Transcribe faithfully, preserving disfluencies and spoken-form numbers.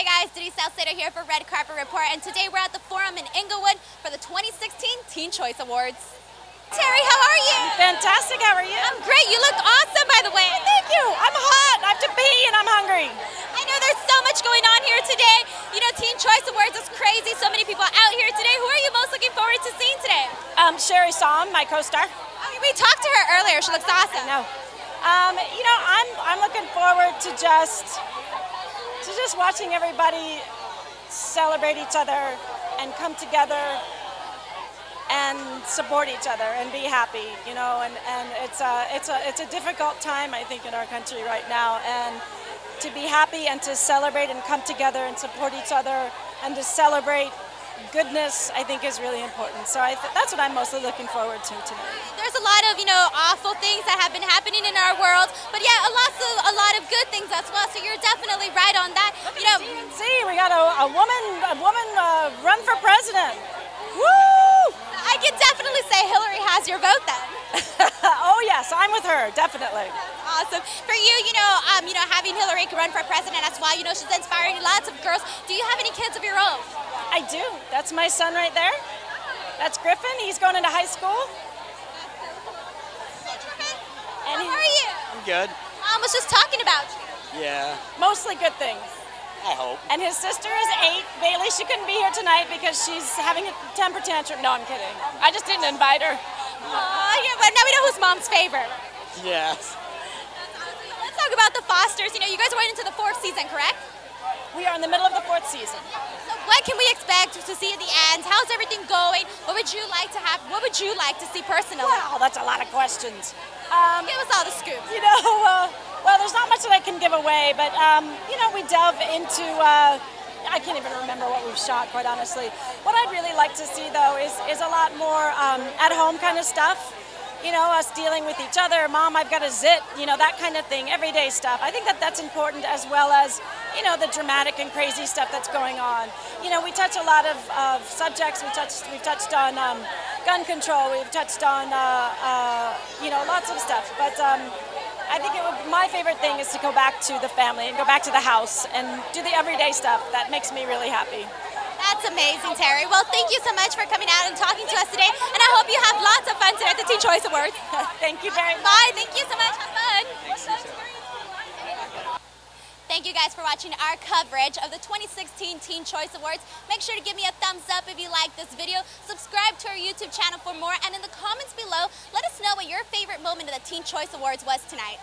Hey guys, Denise Salcedo here for Red Carpet Report, and today we're at the Forum in Inglewood for the twenty sixteen Teen Choice Awards. Teri, how are you? I'm fantastic, how are you? I'm great, you look awesome by the way. Thank you, I'm hot, I have to pee and I'm hungry. I know there's so much going on here today. You know, Teen Choice Awards is crazy, so many people out here today. Who are you most looking forward to seeing today? Um, Sheri Saum, my co-star. Oh, we talked to her earlier, she looks awesome. No. Um, you know, I'm, I'm looking forward to just So just watching everybody celebrate each other and come together and support each other and be happy, you know, and, and it's, a, it's, a, it's a difficult time, I think, in our country right now, and to be happy and to celebrate and come together and support each other and to celebrate goodness, I think, is really important. So I th that's what I'm mostly looking forward to today. There's a lot of, you know, awful things that have been happening in our world, but yeah, a lot of a lot of good things as well. So you're definitely right on that. Look, you know, see, we got a, a woman, a woman uh, run for president. Woo! I can definitely say Hillary has your vote then. Oh yes, I'm with her definitely. Awesome. For you, you know, um, you know, having Hillary run for president as well, you know, she's inspiring lots of girls. Do you have any kids of your own? I do. That's my son right there. That's Griffin. He's going into high school. Hey, Griffin. And how are you? I'm good. Mom was just talking about you. Yeah. Mostly good things. I hope. And his sister is eight. Bailey, she couldn't be here tonight because she's having a temper tantrum. No, I'm kidding. I just didn't invite her. Aw, yeah, but now we know who's mom's favorite. Yes. Let's talk about the Fosters. You know, you guys are going into the fourth season, correct? We are in the middle of the fourth season. So what can we expect to see at the end? How's everything going? What would you like to have? What would you like to see personally? Wow, that's a lot of questions. Um, Give us all the scoop. You know, uh, well, there's not much that I can give away, but um, you know, we delve into. Uh, I can't even remember what we've shot, quite honestly. What I'd really like to see, though, is is a lot more um, at-home kind of stuff. You know, us dealing with each other, Mom, I've got a zit, you know, that kind of thing, everyday stuff. I think that that's important, as well as, you know, the dramatic and crazy stuff that's going on. You know, we touch a lot of, of subjects. We touched, we've touched on um, gun control. We've touched on, uh, uh, you know, lots of stuff. But um, I think it would, my favorite thing is to go back to the family and go back to the house and do the everyday stuff. That makes me really happy. That's amazing, Teri. Well, thank you so much for coming out and talking to us today, and I hope you have lots of fun today at the Teen Choice Awards. Thank you very much. Bye. Thank you so much. Have fun. Thank you guys for watching our coverage of the twenty sixteen Teen Choice Awards. Make sure to give me a thumbs up if you like this video. Subscribe to our YouTube channel for more, and in the comments below, let us know what your favorite moment of the Teen Choice Awards was tonight.